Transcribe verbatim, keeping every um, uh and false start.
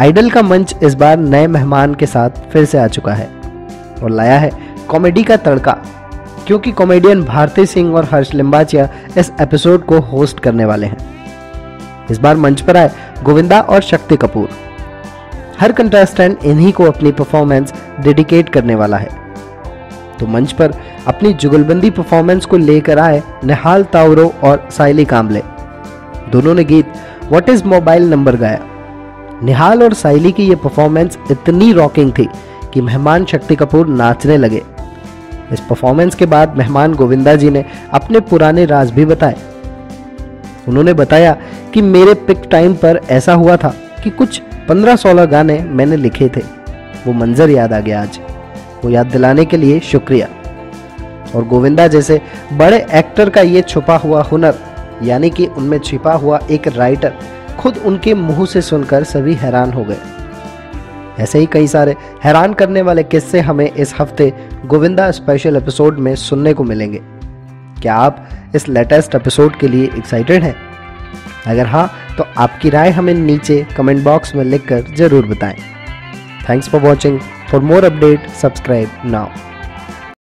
Idol का मंच इस बार नए मेहमान के साथ फिर से आ चुका है और लाया है कॉमेडी का तड़का, क्योंकि कॉमेडियन भारती सिंह और हर्ष लिम्बाचिया इस एपिसोड को होस्ट करने वाले हैं। इस बार मंच पर आए गोविंदा और शक्ति कपूर। हर कंटेस्टेंट इन्हीं को अपनी परफॉर्मेंस डेडिकेट करने वाला है, तो मंच पर अपनी जुगलबंदी परफॉर्मेंस को लेकर आए निहाल ताउरो और सायली कांबले। दोनों ने गीत व्हाट इज मोबाइल नंबर गाया। निहाल और सायली की ये परफॉर्मेंस इतनी रॉकिंग थी कि मेहमान शक्ति कपूर नाचने लगे। इस परफॉर्मेंस के बाद मेहमान गोविंदा जी ने अपने पुराने राज भी बताए। उन्होंने बताया कि मेरे पिक टाइम पर ऐसा हुआ था कि कुछ पंद्रह सोलह गाने मैंने लिखे थे। वो मंजर याद आ गया आज, वो याद दिलाने के लिए शुक्रिया। और गोविंदा जैसे बड़े एक्टर का ये छुपा हुआ हुनर, यानी कि उनमें छिपा हुआ एक राइटर, खुद उनके मुंह से सुनकर सभी हैरान हो गए। ऐसे ही कई सारे हैरान करने वाले किस्से हमें इस हफ्ते गोविंदा स्पेशल एपिसोड में सुनने को मिलेंगे। क्या आप इस लेटेस्ट एपिसोड के लिए एक्साइटेड हैं? अगर हाँ, तो आपकी राय हमें नीचे कमेंट बॉक्स में लिखकर जरूर बताएं। Thanks for watching. For more update subscribe now.